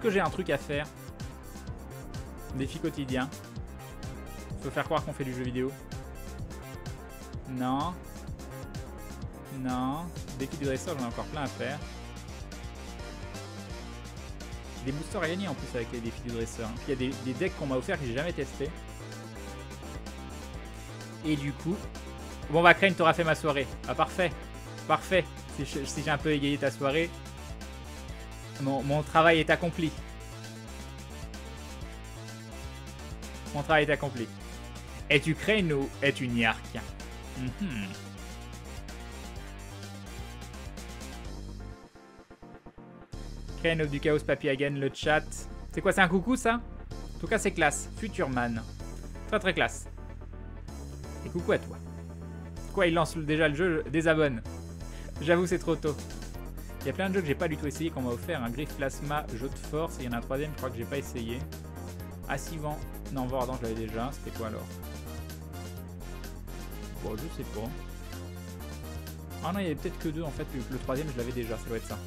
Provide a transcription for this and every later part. Est-ce que j'ai un truc à faire? Défi quotidien. Faut faire croire qu'on fait du jeu vidéo. Non. Non. Défi du dresseur, j'en ai encore plein à faire. Des boosters à gagner en plus avec les défis du dresseur. Puis il y a des decks qu'on m'a offert que j'ai jamais testé. Et du coup... Bon bah Krayn, t'auras fait ma soirée. Ah parfait. Parfait. Si j'ai un peu égayé ta soirée, mon travail est accompli. Mon travail est accompli. Es-tu Krayn ou es-tu Niarque? Krayn du Chaos, Papy Hagen, le chat. C'est quoi, c'est un coucou ça? En tout cas, c'est classe. Futurman. Très très classe. Et coucou à toi. Quoi, il lance déjà le jeu? Désabonne. J'avoue, c'est trop tôt. Il y a plein de jeux que j'ai pas du tout essayé qu'on m'a offert. Un Griffe Plasma, jeu de force. Et il y en a un troisième, je crois que j'ai pas essayé. Assivant. Non, Vardant, je l'avais déjà. C'était quoi alors? Bon, je sais pas. Ah non, il y avait peut-être que deux en fait. Le troisième, je l'avais déjà. Ça doit être ça.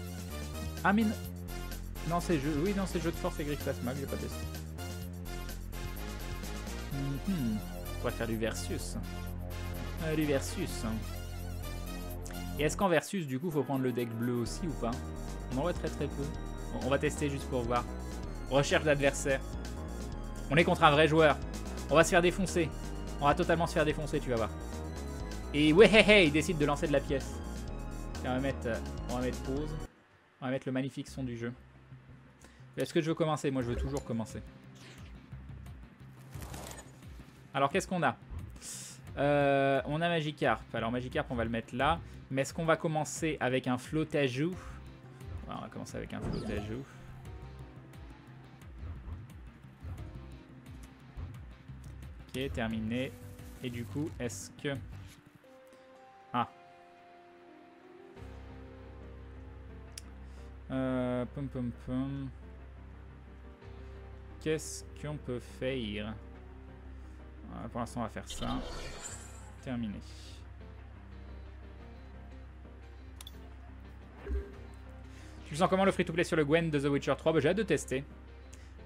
Ah, mais. Non, c'est jeu. Oui, non, c'est jeu de force et Griffe Plasma que j'ai pas testé. On va faire du Versus. Du Versus. Et est-ce qu'en Versus, du coup, faut prendre le deck bleu aussi ou pas? On en voit très très peu. On va tester juste pour voir. Recherche d'adversaire. On est contre un vrai joueur. On va se faire défoncer. On va totalement se faire défoncer, tu vas voir. Et ouais, il décide de lancer de la pièce. Et on va mettre pause. On va mettre le magnifique son du jeu. Est-ce que je veux commencer? Moi, je veux toujours commencer. Alors, qu'est-ce qu'on a? On a Magikarp. Alors, Magikarp, on va le mettre là. Mais est-ce qu'on va commencer avec un Flottajou? On va commencer avec un Flottajou. Ok, terminé. Et du coup, est-ce que... Ah. Pum pum pum. Qu'est-ce qu'on peut faire? Pour l'instant, on va faire ça. Terminé. Tu sens comment le free-to-play sur le Gwen de The Witcher 3? Bah, j'ai hâte de tester.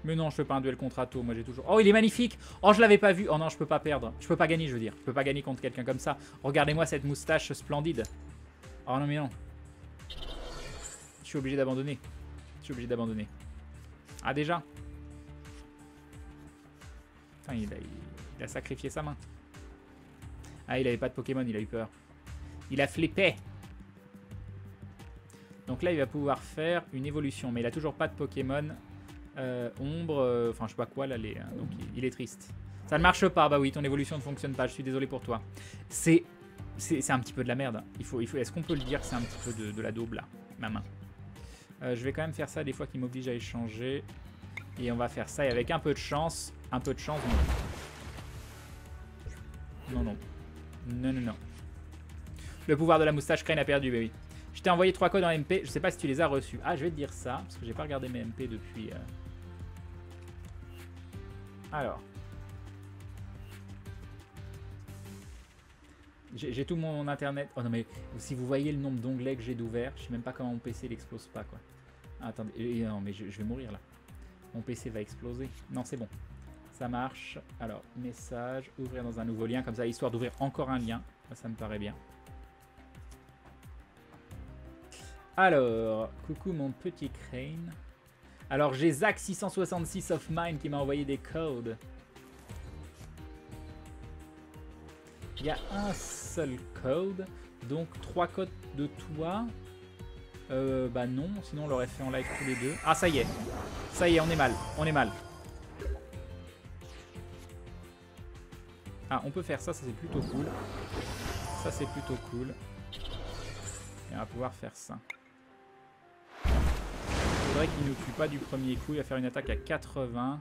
Mais non, je fais pas un duel contre Atto. Moi, j'ai toujours... Oh, il est magnifique! Oh, je l'avais pas vu. Oh non, je peux pas perdre. Je peux pas gagner, je veux dire. Je peux pas gagner contre quelqu'un comme ça. Regardez-moi cette moustache splendide. Oh non, mais non. Je suis obligé d'abandonner. Je suis obligé d'abandonner. Ah, déjà? Putain, il a sacrifié sa main. Ah, il avait pas de Pokémon, il a eu peur. Il a flippé. Donc là, il va pouvoir faire une évolution. Mais il a toujours pas de Pokémon. Ombre, enfin je sais pas quoi là. Donc il est triste. Ça ne marche pas, bah oui, ton évolution ne fonctionne pas, je suis désolé pour toi. C'est un petit peu de la merde. Est-ce qu'on peut le dire que c'est un petit peu de la daube là, ma main? Je vais quand même faire ça des fois qui m'oblige à échanger. Et on va faire ça et avec un peu de chance. Un peu de chance, non. Non. Le pouvoir de la moustache, Krayn a perdu, baby. Je t'ai envoyé 3 codes en MP, je sais pas si tu les as reçus. Ah, je vais te dire ça, parce que j'ai pas regardé mes MP depuis... Alors. J'ai tout mon internet... Oh non mais, si vous voyez le nombre d'onglets que j'ai d'ouvert, je sais même pas comment mon PC l'explose pas quoi. Ah, attendez, non mais je vais mourir là. Mon PC va exploser. Non c'est bon, ça marche. Alors, message, ouvrir dans un nouveau lien, comme ça, histoire d'ouvrir encore un lien. Ça me paraît bien. Alors, coucou mon petit Krayn. Alors j'ai Zach666 of mine qui m'a envoyé des codes. Il y a un seul code, donc 3 codes de toi. Bah non, sinon on l'aurait fait en live tous les deux. Ah ça y est, on est mal, on est mal. Ah, on peut faire ça, ça c'est plutôt cool. Ça c'est plutôt cool. Et on va pouvoir faire ça. Faudrait qu'il nous tue pas du premier coup. Il va faire une attaque à 80.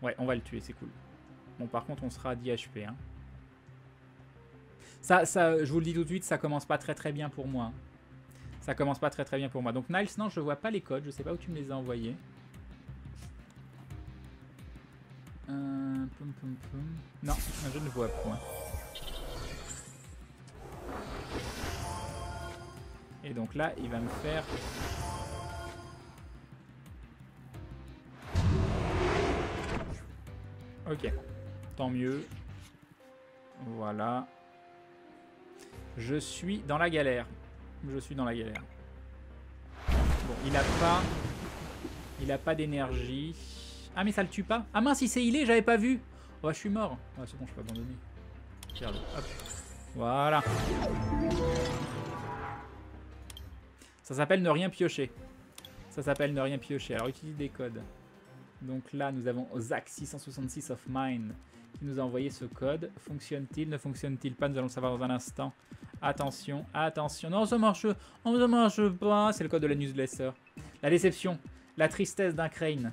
Ouais, on va le tuer, c'est cool. Bon, par contre, on sera à 10 HP. Hein. Ça, je vous le dis tout de suite, ça commence pas très très bien pour moi. Ça commence pas très très bien pour moi. Donc, Niles, non, je vois pas les codes. Je sais pas où tu me les as envoyés. Pum, pum, pum. Non, je ne vois point. Et donc là, il va me faire... Ok, tant mieux. Voilà. Je suis dans la galère. Je suis dans la galère. Bon, il a pas d'énergie. Ah mais ça le tue pas. Ah mince, il s'est healé, j'avais pas vu. Oh, je suis mort. Ah, c'est bon, je peux abandonner. Merde. Hop. Voilà. Ça s'appelle ne rien piocher. Ça s'appelle ne rien piocher. Alors, utilise des codes. Donc là, nous avons Zach666 of Mine qui nous a envoyé ce code. Fonctionne-t-il? Ne fonctionne-t-il pas? Nous allons le savoir dans un instant. Attention, attention. Non, ça marche pas. C'est le code de la newsletter. La déception, la tristesse d'un Krayn.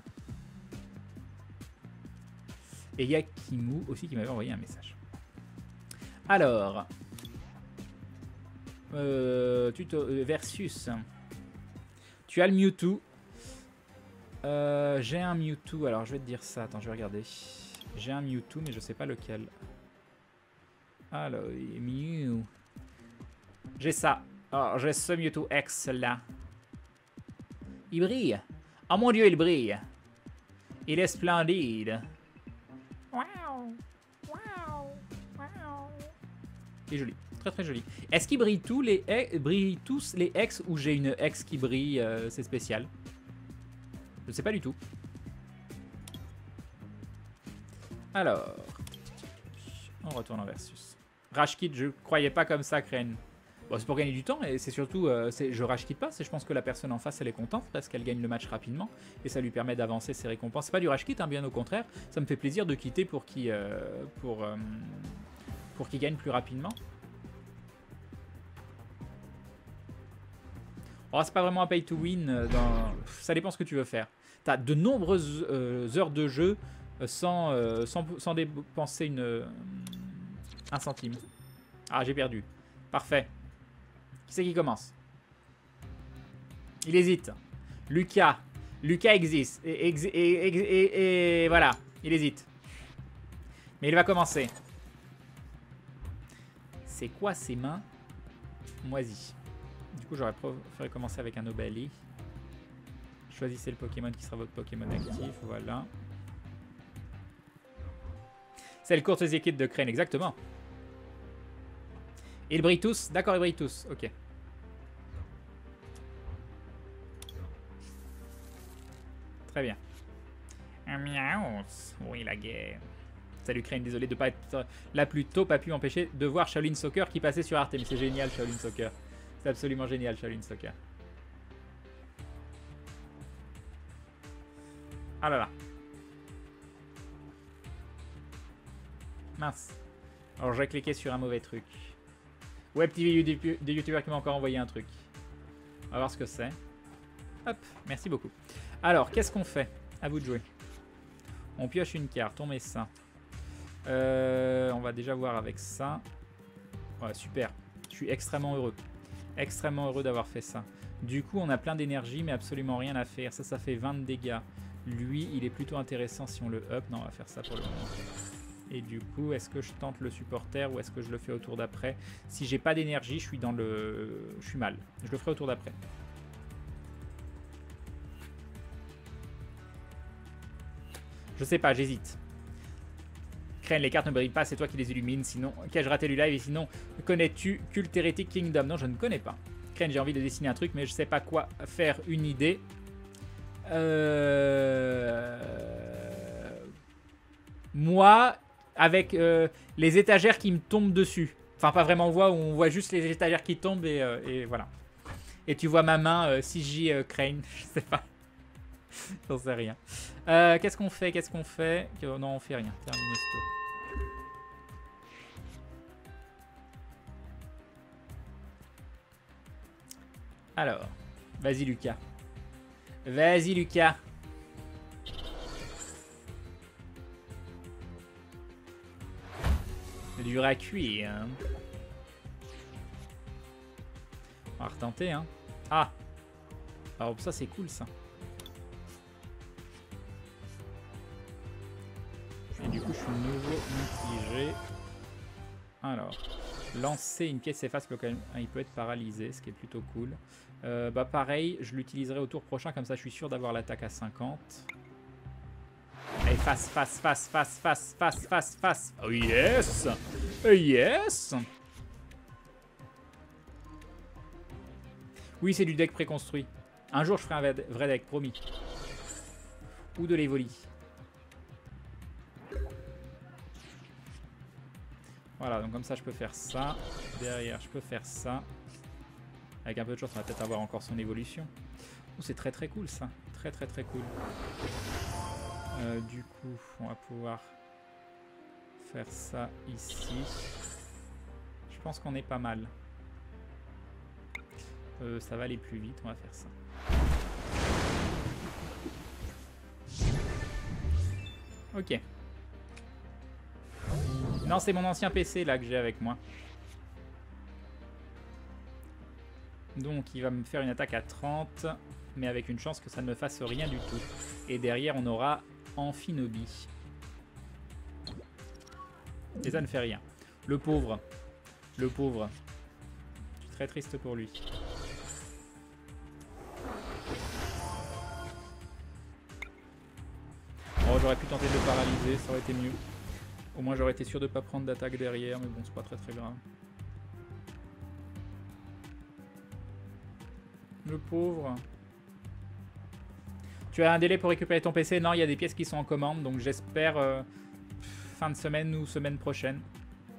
Et il y a Kimou aussi qui m'avait envoyé un message. Alors, versus. Tu as le Mewtwo. J'ai un Mewtwo, alors je vais te dire ça, attends je vais regarder. J'ai un Mewtwo mais je sais pas lequel. Alors, Mew. J'ai ça, alors j'ai ce Mewtwo X là. Il brille, oh mon dieu il brille. Il est splendide. Wow. Wow. Wow. Il est joli, très très joli. Est-ce qu'il brille tous les X ou j'ai une X qui brille, c'est spécial? Je sais pas du tout. Alors, on retourne en versus. Rage quit, je croyais pas comme ça, Krayn. Bon, c'est pour gagner du temps et c'est surtout, je rage quitte pas, c'est je pense que la personne en face elle est contente parce qu'elle gagne le match rapidement et ça lui permet d'avancer ses récompenses. C'est pas du rage quit, hein, bien au contraire. Ça me fait plaisir de quitter pour qu'il pour qu'il gagne plus rapidement. Oh, c'est pas vraiment un pay to win, ça dépend ce que tu veux faire. T'as de nombreuses heures de jeu sans dépenser un centime. Ah, j'ai perdu. Parfait. Qui c'est qui commence? Il hésite. Lucas. Lucas existe. Et voilà, il hésite. Mais il va commencer. C'est quoi ces mains moisies? Du coup, j'aurais préféré commencer avec un Obali. Choisissez le Pokémon qui sera votre Pokémon actif. Voilà. C'est le courtesier kit de Krayn, exactement. Ils brillent tous. D'accord, ils brillent tous. Ok. Très bien. Un Miaou. Oui, la guerre. Salut Krayn, désolé de ne pas être là plus tôt. Pas pu m'empêcher de voir Shaolin Soccer qui passait sur Artemis. C'est génial, Shaolin Soccer. C'est absolument génial, Shaolin Soccer. Ah là là. Mince. Alors, j'ai cliqué sur un mauvais truc. Web TV des youtubeurs qui m'ont encore envoyé un truc. On va voir ce que c'est. Hop, merci beaucoup. Alors, qu'est-ce qu'on fait? À vous de jouer. On pioche une carte, on met ça. On va déjà voir avec ça. Ouais, super. Je suis extrêmement heureux. Extrêmement heureux d'avoir fait ça. Du coup, on a plein d'énergie, mais absolument rien à faire. Ça, ça fait 20 de dégâts. Lui, il est plutôt intéressant si on le up. Non, on va faire ça pour le moment. Et du coup, est-ce que je tente le supporter ou est-ce que je le fais au tour d'après? Si j'ai pas d'énergie, je suis dans le... Je suis mal. Je le ferai au tour d'après. Je sais pas, j'hésite. Krayn, les cartes ne brillent pas, c'est toi qui les illumines. Sinon, qu'ai-je raté du live? Et sinon, connais-tu Cult Heretic Kingdom? Non, je ne connais pas. Krayn, j'ai envie de dessiner un truc, mais je sais pas quoi faire. Une idée. Moi, avec les étagères qui me tombent dessus. Enfin, pas vraiment, on voit juste les étagères qui tombent et voilà. Et tu vois ma main, 6J Krayn, je sais pas. J'en sais rien. Qu'est-ce qu'on fait? Qu'est-ce qu'on fait? Non, on fait rien. Terminez ce tour. Alors, vas-y Lucas. Vas-y Lucas. Dur à cuire. Hein. On va retenter, hein. Ah! Alors ça c'est cool ça. Et du coup, je suis nouveau mitigé. Alors, lancer une pièce efface, il peut être paralysé, ce qui est plutôt cool. Bah pareil, je l'utiliserai au tour prochain, comme ça je suis sûr d'avoir l'attaque à 50. Allez, face. Oh yes! Yes! Oui, c'est du deck préconstruit. Un jour, je ferai un vrai deck, promis. Ou de l'Evoli. Voilà, donc comme ça, je peux faire ça. Derrière, je peux faire ça. Avec un peu de chance, on va peut-être avoir encore son évolution. Oh, c'est très très cool ça. Très cool. Du coup, on va pouvoir faire ça ici. Je pense qu'on est pas mal. Ça va aller plus vite, on va faire ça. Ok. Non, c'est mon ancien PC là que j'ai avec moi. Donc il va me faire une attaque à 30, mais avec une chance que ça ne me fasse rien du tout. Et derrière on aura Amphinobi. Et ça ne fait rien. Le pauvre. Le pauvre. Je suis très triste pour lui. Oh, j'aurais pu tenter de le paralyser, ça aurait été mieux. Au moins j'aurais été sûr de ne pas prendre d'attaque derrière, mais bon c'est pas très grave. Le pauvre. Tu as un délai pour récupérer ton PC? Non, il y a des pièces qui sont en commande, donc j'espère fin de semaine ou semaine prochaine.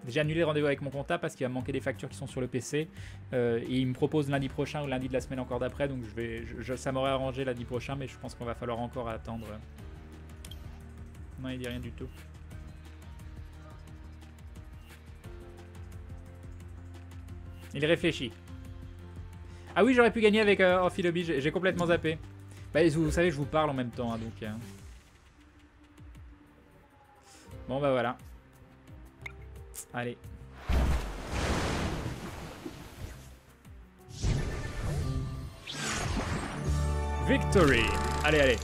J'ai annulé le rendez-vous avec mon comptable parce qu'il va me manquer des factures qui sont sur le PC. Et il me propose lundi prochain ou lundi de la semaine encore d'après, donc ça m'aurait arrangé lundi prochain, mais je pense qu'on va falloir encore attendre. Non, il dit rien du tout. Il réfléchit. Ah oui, j'aurais pu gagner avec Orphilobie, j'ai complètement zappé. Bah, vous savez, je vous parle en même temps, hein, donc... Bon, bah voilà. Allez. Victory! Allez, allez.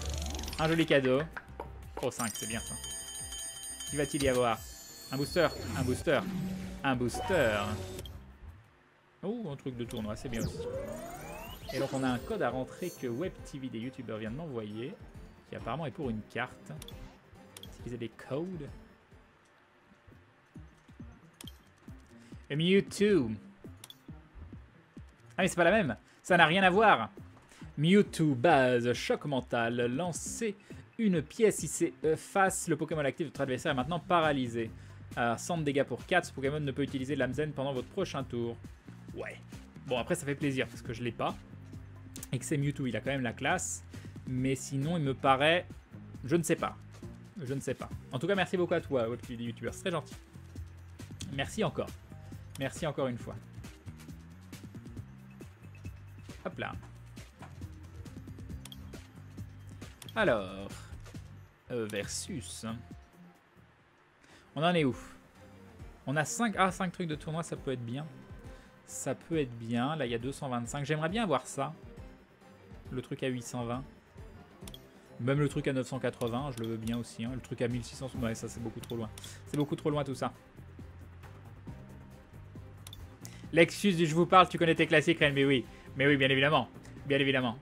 Un joli cadeau. Pro 5, c'est bien ça. Qui va-t-il y avoir? Un booster, un booster, un booster. Oh, un truc de tournoi, c'est bien aussi. Et donc on a un code à rentrer que WebTV des youtubeurs vient de m'envoyer, qui apparemment est pour une carte. Utiliser des codes. Et Mewtwo. Ah mais c'est pas la même, ça n'a rien à voir. Mewtwo, base, choc mental, lancer une pièce si c'est face, le Pokémon actif de votre adversaire est maintenant paralysé. Alors, 100 de dégâts pour 4, ce Pokémon ne peut utiliser l'âme zen pendant votre prochain tour. Ouais. Bon, après, ça fait plaisir parce que je l'ai pas. Et que c'est Mewtwo, il a quand même la classe. Mais sinon, il me paraît... Je ne sais pas. Je ne sais pas. En tout cas, merci beaucoup à toi, votre youtubeur. C'est très gentil. Merci encore. Merci encore une fois. Hop là. Alors... versus... On en est où? On a 5 trucs de tournoi, ça peut être bien. Ça peut être bien. Là, il y a 225. J'aimerais bien avoir ça. Le truc à 820. Même le truc à 980, je le veux bien aussi. Hein. Le truc à 1600, ouais, ça c'est beaucoup trop loin. C'est beaucoup trop loin tout ça. L'excuse du je vous parle, tu connais tes classiques, Krayn, mais oui. Mais oui, bien évidemment. Bien évidemment.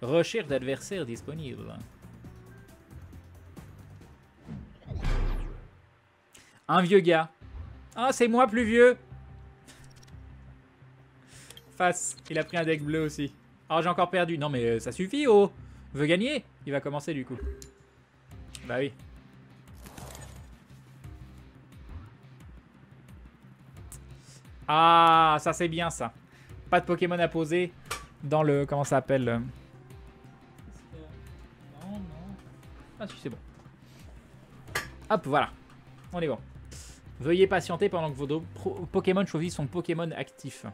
Recherche d'adversaires disponibles. Un vieux gars. Ah, oh, c'est moi plus vieux. Face. Il a pris un deck bleu aussi. Ah, oh, j'ai encore perdu. Non, mais ça suffit, oh. Veut gagner. Il va commencer, du coup. Bah oui. Ah, ça, c'est bien, ça. Pas de Pokémon à poser dans le... Comment ça s'appelle Non, non. Ah, si, c'est bon. Hop, voilà. On est bon. Veuillez patienter pendant que votre Pokémon choisit son Pokémon actif.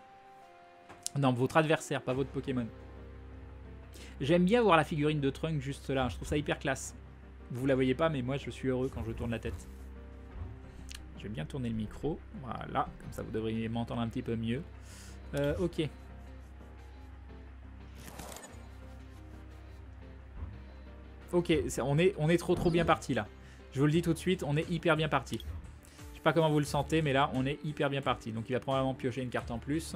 Non, votre adversaire, pas votre Pokémon. J'aime bien voir la figurine de Trunk juste là. Je trouve ça hyper classe. Vous la voyez pas, mais moi je suis heureux quand je tourne la tête. Je vais bien tourner le micro. Voilà, comme ça vous devriez m'entendre un petit peu mieux. Ok. Ok, on est trop bien parti là. Je vous le dis tout de suite, on est hyper bien parti. Je sais pas comment vous le sentez, mais là, on est hyper bien parti. Donc, il va probablement piocher une carte en plus.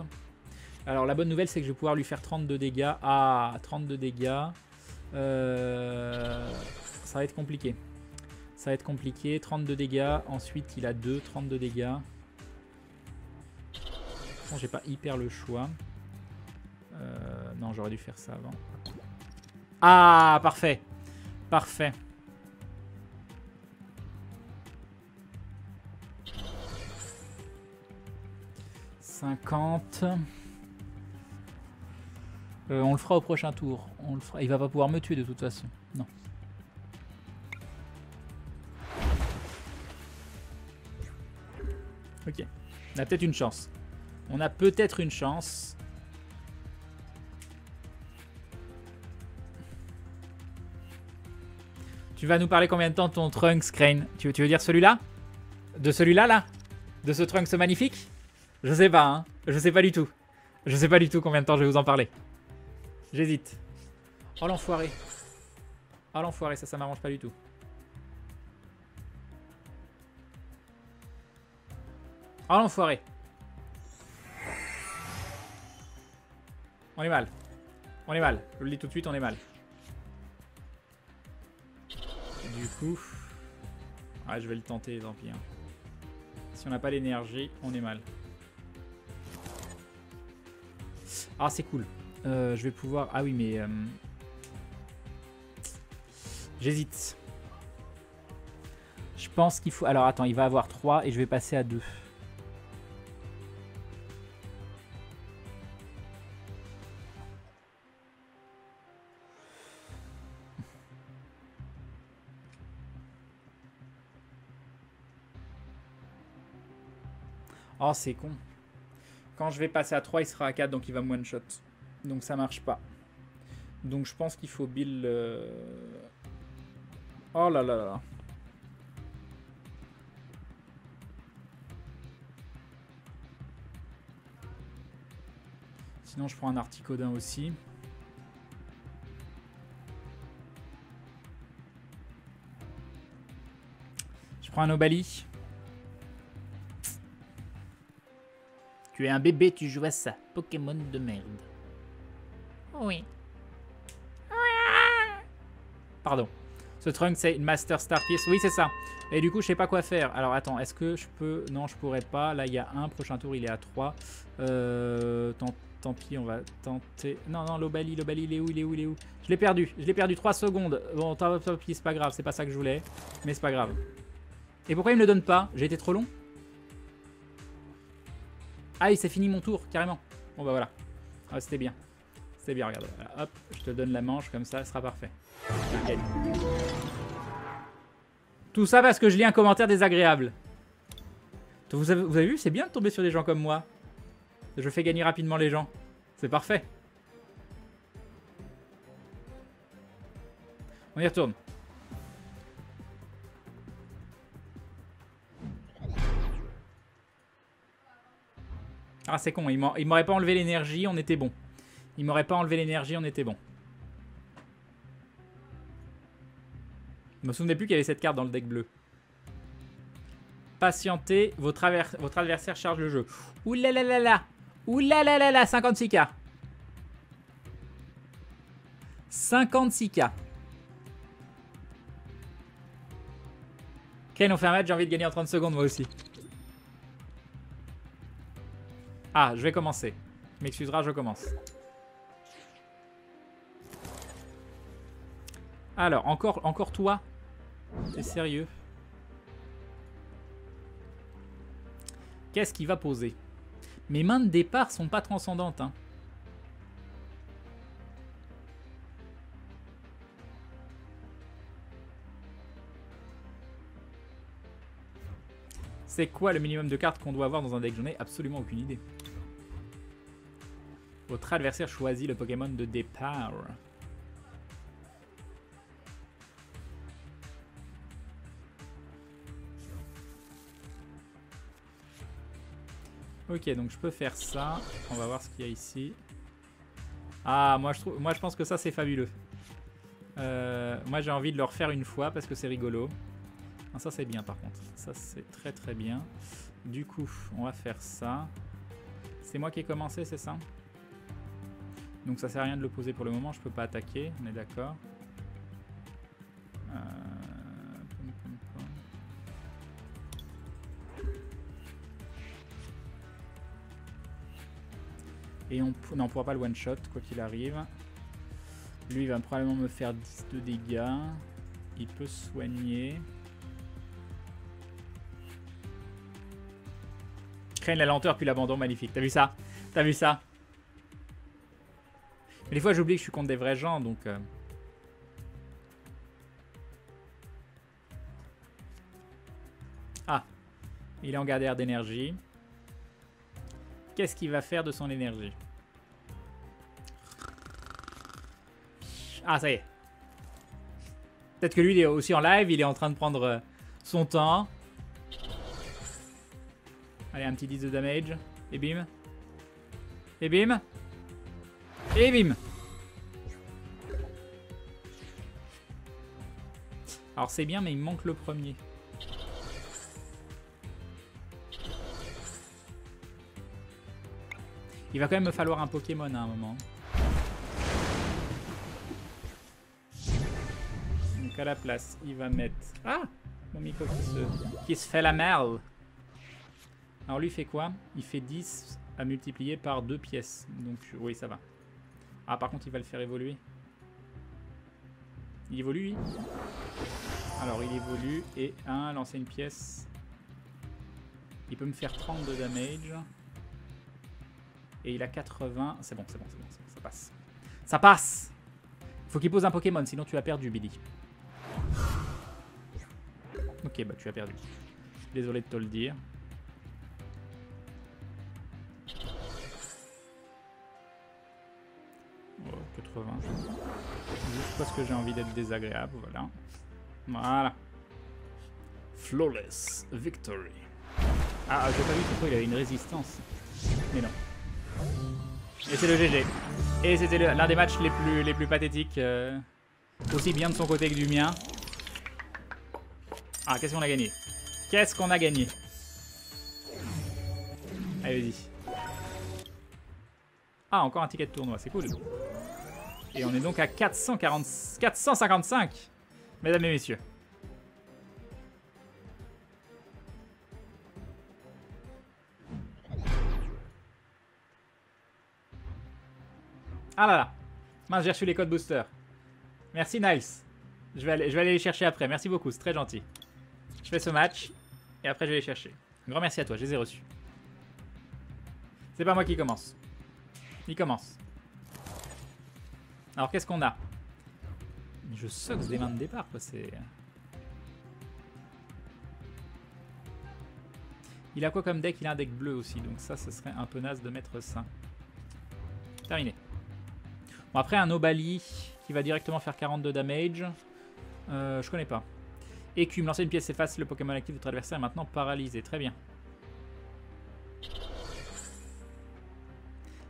Alors la bonne nouvelle c'est que je vais pouvoir lui faire 32 dégâts. Ah, 32 dégâts. Ça va être compliqué. 32 dégâts. Ensuite il a 2, 32 dégâts. Bon, j'ai pas hyper le choix. Non, j'aurais dû faire ça avant. Ah, parfait. Parfait. On le fera au prochain tour. On le fera. Il va pas pouvoir me tuer de toute façon. Non. Ok. On a peut-être une chance. Tu vas nous parler combien de temps ton Trunks, Krayn? Tu veux dire celui-là? De celui-là, là? De ce Trunks magnifique? Je sais pas, hein. Je sais pas du tout. Je sais pas du tout combien de temps je vais vous en parler. J'hésite. Oh l'enfoiré. Oh l'enfoiré, ça m'arrange pas du tout. Oh l'enfoiré. On est mal. On est mal. Je le dis tout de suite, on est mal. Du coup... Ah, je vais le tenter, tant pis. Hein. Si on n'a pas l'énergie, on est mal. Ah, c'est cool. Je vais pouvoir... Ah oui, mais... J'hésite. Je pense qu'il faut... Alors, attends, il va avoir 3 et je vais passer à 2. Oh, c'est con. Quand je vais passer à 3, il sera à 4, donc il va me one-shot. Donc ça marche pas. Donc je pense qu'il faut build... Oh là là là. Sinon je prends un Articodin aussi. Je prends un Obali. Tu es un bébé, tu joues à ça. Pokémon de merde. Oui. Pardon. Ce Trunks, c'est une Master Star Piece. Oui, c'est ça. Et du coup, je sais pas quoi faire. Alors, attends, est-ce que je peux... Non, je pourrais pas. Là, il y a un prochain tour, il est à 3. Tant pis, on va tenter... Non, non, l'Obali, il est où, Je l'ai perdu. 3 secondes. Bon, tant pis, c'est pas grave. C'est pas ça que je voulais. Mais c'est pas grave. Et pourquoi il me le donne pas? J'ai été trop long? Ah oui, c'est fini mon tour, carrément. Bon bah voilà. Ah, c'était bien. C'était bien, regarde. Voilà, hop, je te donne la manche, comme ça, ce sera parfait. Nickel. Tout ça parce que je lis un commentaire désagréable. Vous avez vu, c'est bien de tomber sur des gens comme moi. Je fais gagner rapidement les gens. C'est parfait. On y retourne. Ah c'est con, il m'aurait pas enlevé l'énergie, on était bon. Je me souvenais plus qu'il y avait cette carte dans le deck bleu. Patientez, votre adversaire charge le jeu. Oulalalala. 56K. 56K. Krayn, on fait un match, j'ai envie de gagner en 30 secondes moi aussi. Ah, je vais commencer. Tu m'excuseras, je commence. Alors, encore toi? T'es sérieux? Qu'est-ce qu'il va poser? Mes mains de départ sont pas transcendantes. Hein. C'est quoi le minimum de cartes qu'on doit avoir dans un deck? J'en ai absolument aucune idée. Votre adversaire choisit le Pokémon de départ. Ok, donc je peux faire ça. On va voir ce qu'il y a ici. Ah, moi je pense que ça c'est fabuleux. Moi j'ai envie de le refaire une fois parce que c'est rigolo. Ah, ça c'est bien par contre. Ça c'est très très bien. Du coup, on va faire ça. C'est moi qui ai commencé, c'est ça ? Donc ça sert à rien de le poser pour le moment, je peux pas attaquer, on est d'accord. Et on ne pourra pas le one shot quoi qu'il arrive. Lui il va probablement me faire 10 de dégâts. Il peut soigner. Krayn la lenteur puis l'abandon, magnifique. T'as vu ça? T'as vu ça? Mais des fois j'oublie que je suis contre des vrais gens donc. Ah, il est en garde d'énergie. Qu'est-ce qu'il va faire de son énergie? Ah, ça y est. Peut-être que lui, il est aussi en live. Il est en train de prendre son temps. Allez, un petit 10 de damage. Et bim. Et bim. Et bim. Alors, c'est bien, mais il manque le premier. Il va quand même me falloir un Pokémon à un moment. Donc à la place, il va mettre... Ah, mon micro qui se fait la merde. Alors lui, il fait quoi? Il fait 10 à multiplier par 2 pièces. Donc oui, ça va. Ah, par contre, il va le faire évoluer. Il évolue, oui. Alors, il évolue. Et 1, lancer une pièce. Il peut me faire 30 de damage. Et il a 80. C'est bon, c'est bon, c'est bon, ça passe. Ça passe. Faut qu'il pose un Pokémon, sinon tu as perdu, Billy. Ok, bah tu as perdu. Désolé de te le dire. Oh, 80. Juste parce que j'ai envie d'être désagréable, voilà. Voilà. Flawless victory. Ah, j'ai pas vu pourquoi il avait une résistance. Mais non. Et c'est le GG. Et c'était l'un des matchs les plus pathétiques, aussi bien de son côté que du mien. Ah, qu'est-ce qu'on a gagné? Qu'est-ce qu'on a gagné? Allez, vas-y. Ah, encore un ticket de tournoi, c'est cool. Et on est donc à 455, mesdames et messieurs. Ah là là, mince, j'ai reçu les codes booster. Merci Nils, je vais aller les chercher après, merci beaucoup, c'est très gentil. Je fais ce match et après je vais les chercher. Un grand merci à toi, je les ai reçus. C'est pas moi qui commence. Il commence. Alors qu'est-ce qu'on a? Je soxe des mains de départ quoi, c'est... Il a quoi comme deck? Il a un deck bleu aussi, donc ça ce serait un peu naze de mettre ça. Terminé. Bon, après un Obali qui va directement faire 42 damage, je connais pas. Écume, lancer une pièce efface le Pokémon actif de votre adversaire est maintenant paralysé, très bien.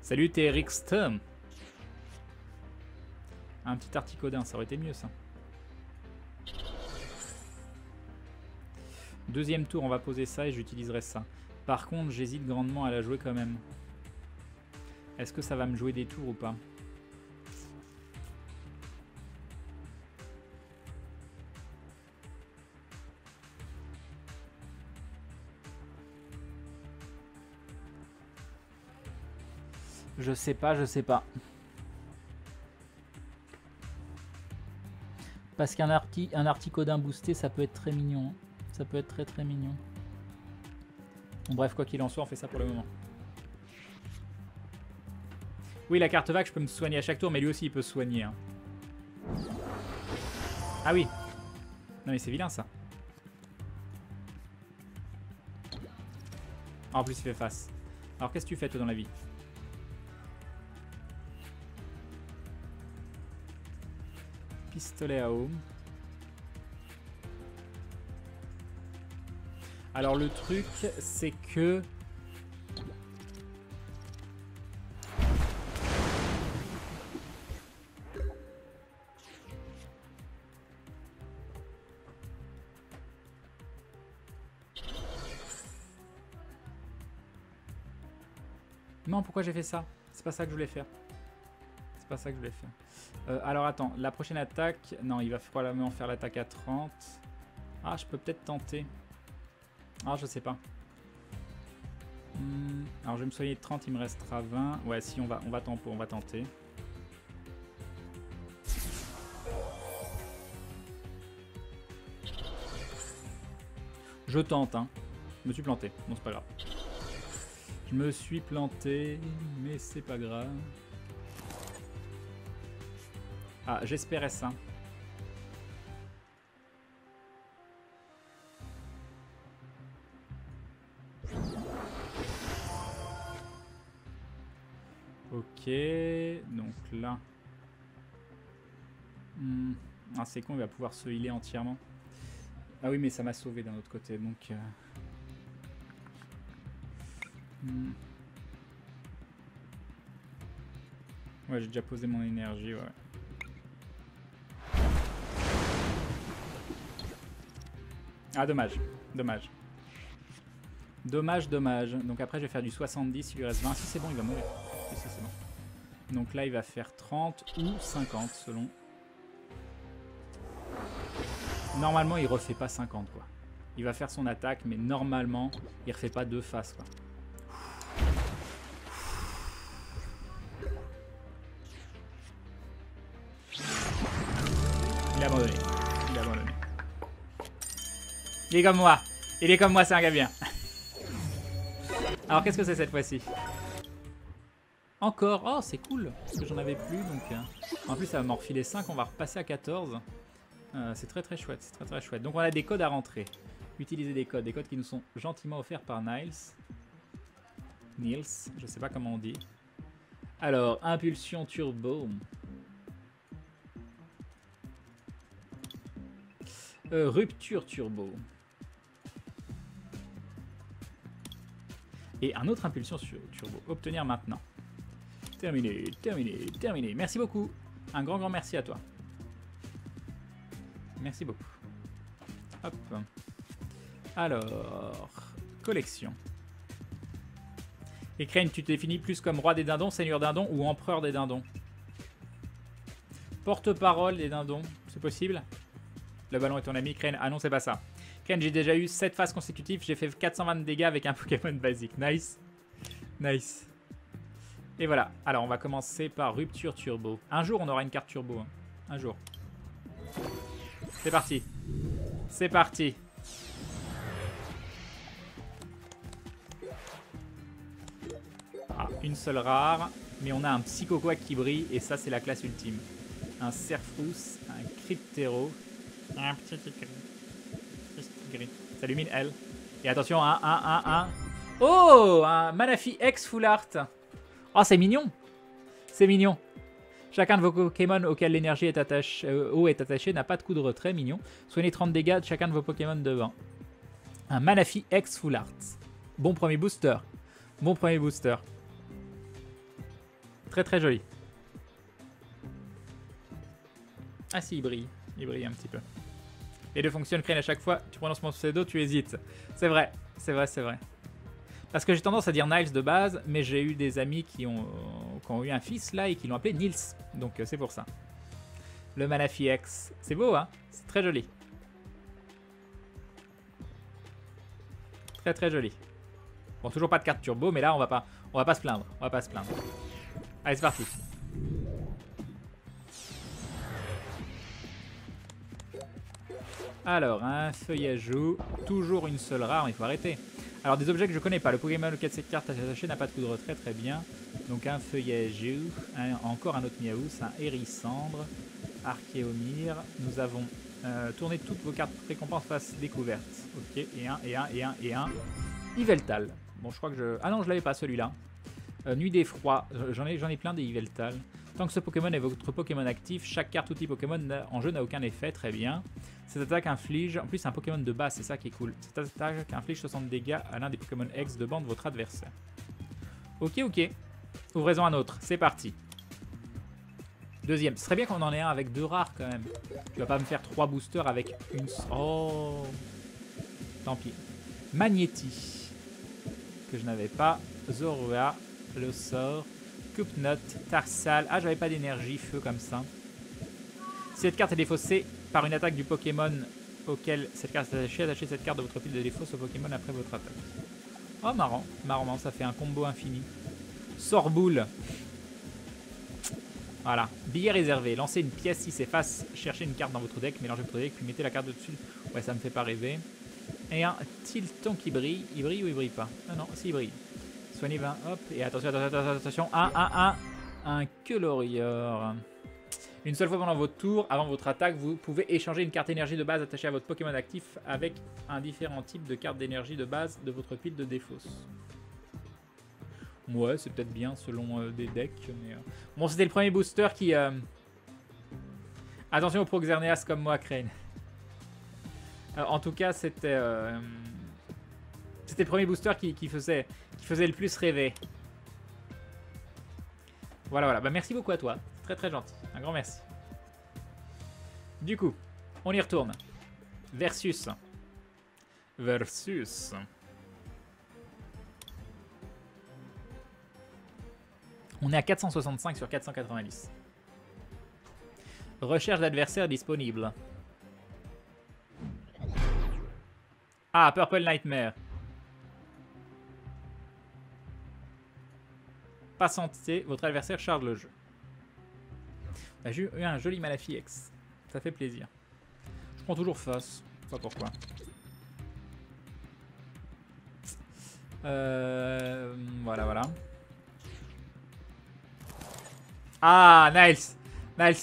Salut, t'es Rickston. Un petit Articodin, ça aurait été mieux ça. Deuxième tour, on va poser ça et j'utiliserai ça. Par contre, j'hésite grandement à la jouer quand même. Est-ce que ça va me jouer des tours ou pas? Je sais pas, je sais pas. Parce qu'un Articodin boosté, ça peut être très mignon. Hein. Ça peut être très très mignon. Bon, bref, quoi qu'il en soit, on fait ça pour le moment. Oui, la carte vague, je peux me soigner à chaque tour, mais lui aussi, il peut soigner. Hein. Ah oui. Non mais c'est vilain, ça. Ah, en plus, il fait face. Alors, qu'est-ce que tu fais, toi, dans la vie ? Pistolet à eau. Alors le truc c'est que non, pourquoi j'ai fait ça? C'est pas ça que je voulais faire. pas ça que je voulais faire. Alors attends, la prochaine attaque... Non, il va probablement faire l'attaque à 30. Ah, je peux peut-être tenter. Ah, je sais pas. Alors, je vais me soigner de 30, il me restera 20. Ouais, si, on va tempo, on va tenter. Je tente, hein. Je me suis planté. Bon, c'est pas grave. Je me suis planté, mais c'est pas grave. Ah, j'espérais ça. Ok, donc là... Ah, c'est con, il va pouvoir se healer entièrement. Ah oui, mais ça m'a sauvé d'un autre côté, donc... Ouais, j'ai déjà posé mon énergie, ouais. Ah, dommage, dommage. Dommage, dommage. Donc après, je vais faire du 70, il lui reste 20. Si c'est bon, il va mourir. Si c'est bon. Donc là, il va faire 30 ou 50, selon... Normalement, il refait pas 50, quoi. Il va faire son attaque, mais normalement, il refait pas deux faces, quoi. Il a abandonné. Il a abandonné. Il est comme moi. Il est comme moi, c'est un gars bien. Alors, qu'est-ce que c'est cette fois-ci? Encore. Oh, c'est cool. Parce que j'en avais plus, donc... En plus, ça va m'en refiler 5. On va repasser à 14. C'est très chouette, c'est très chouette. Donc on a des codes à rentrer. Utiliser des codes qui nous sont gentiment offerts par Nils. Nils, je sais pas comment on dit. Alors, impulsion turbo. Rupture turbo. Et un autre impulsion turbo. Obtenir maintenant. Terminé, terminé, terminé. Merci beaucoup. Un grand merci à toi. Merci beaucoup. Hop. Alors, collection. Et Krayn, tu te définis plus comme roi des dindons, seigneur dindon ou empereur des dindons? Porte-parole des dindons, c'est possible? Le ballon est ton ami, Krayn. Ah non, c'est pas ça. Krayn, j'ai déjà eu 7 phases consécutives. J'ai fait 420 de dégâts avec un Pokémon basique. Nice. Nice. Et voilà. Alors, on va commencer par Rupture Turbo. Un jour, on aura une carte Turbo. Hein. Un jour. C'est parti. C'est parti. Ah, une seule rare. Mais on a un Psychocoa qui brille. Et ça, c'est la classe ultime. Un Cerfrous, un Cryptero. Un petit gris. Petit gris. Ça illumine, elle. Et attention, un. Oh, un Manaphy X Full Art. Oh, c'est mignon. C'est mignon. Chacun de vos Pokémon auxquels l'énergie est attachée, n'a pas de coup de retrait, mignon. Soignez 30 dégâts de chacun de vos Pokémon devant. Un Manaphy X Full Art. Bon premier booster. Bon premier booster. Très joli. Ah si, il brille. Il brille un petit peu. Les deux fonctionnent, Krayn, à chaque fois. Tu prononces mon pseudo, tu hésites. C'est vrai, c'est vrai, c'est vrai. Parce que j'ai tendance à dire Niles de base, mais j'ai eu des amis qui ont eu un fils là et qui l'ont appelé Nils. Donc c'est pour ça. Le Manaphy X. C'est beau, hein? C'est très joli. Très joli. Bon, toujours pas de carte turbo, mais là on va pas se plaindre. On va pas se plaindre. Allez, c'est parti. Alors, un Feuillageau. Toujours une seule rare, il faut arrêter. Alors, des objets que je connais pas. Le Pokémon auquel cette carte attachée n'a pas de coup de retrait, très bien. Donc, un Feuillageau, encore un autre Miaou, un Hérissandre, Archéomir. Nous avons tourné toutes vos cartes récompenses face découverte. Ok, et un. Iveltal. Bon, je crois que je... Ah non, je l'avais pas celui-là. Nuit d'effroi. J'en ai plein des Iveltal. Tant que ce Pokémon est votre Pokémon actif, chaque carte outil Pokémon en jeu n'a aucun effet, très bien. Cette attaque inflige, en plus c'est un Pokémon de base, c'est ça qui est cool. Cette attaque inflige 60 dégâts à l'un des Pokémon X de bande de votre adversaire. Ok. Ouvrez-en un autre, c'est parti. Deuxième, ce serait bien qu'on en ait un avec deux rares quand même. Tu vas pas me faire 3 boosters avec une... Oh, tant pis. Magnéti, que je n'avais pas. Zoroa, le sort. Coupenote, Tarsal. Ah, j'avais pas d'énergie, feu comme ça. Si cette carte est défaussée par une attaque du Pokémon auquel cette carte est attachée, attachez cette carte de votre pile de défausse au Pokémon après votre attaque. Oh, marrant. Marrant, ça fait un combo infini. Sorboule. Voilà. Billet réservé. Lancez une pièce si c'est face. Cherchez une carte dans votre deck, mélangez votre deck, puis mettez la carte de dessus. Ouais, ça me fait pas rêver. Et un tilton qui brille. Il brille ou il brille pas? Ah non, si il brille. Soignez 20, hop. Et attention, attention, attention, attention. Un colorieur. Une seule fois pendant votre tour, avant votre attaque, vous pouvez échanger une carte énergie de base attachée à votre Pokémon actif avec un différent type de carte d'énergie de base de votre pile de défausse. Ouais, c'est peut-être bien selon des decks. Mais, bon, c'était le premier booster qui... Attention aux Proxerneas comme moi, Krayn. En tout cas, c'était... C'était le premier booster qui faisait le plus rêver. Voilà, voilà. Bah, merci beaucoup à toi. Très, très gentil. Un grand merci. Du coup, on y retourne. Versus. Versus. On est à 465 sur 490. Recherche d'adversaire disponible. Ah, Purple Nightmare. Patientez, votre adversaire charge le jeu. Bah, j'ai eu un joli Manaphy X. Ça fait plaisir. Je prends toujours face. Je sais pas pourquoi. Voilà, voilà. Ah, Nils. Nils,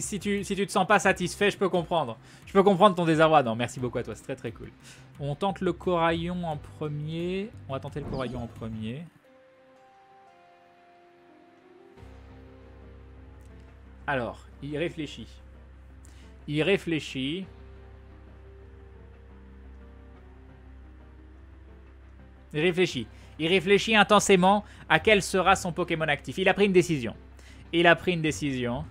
si tu te sens pas satisfait, je peux comprendre. Je peux comprendre ton désarroi. Non, merci beaucoup à toi. C'est très très cool. On tente le Coraillon en premier. On va tenter le Coraillon en premier. Alors, il réfléchit. Il réfléchit. Il réfléchit. Il réfléchit intensément à quel sera son Pokémon actif. Il a pris une décision. Il a pris une décision.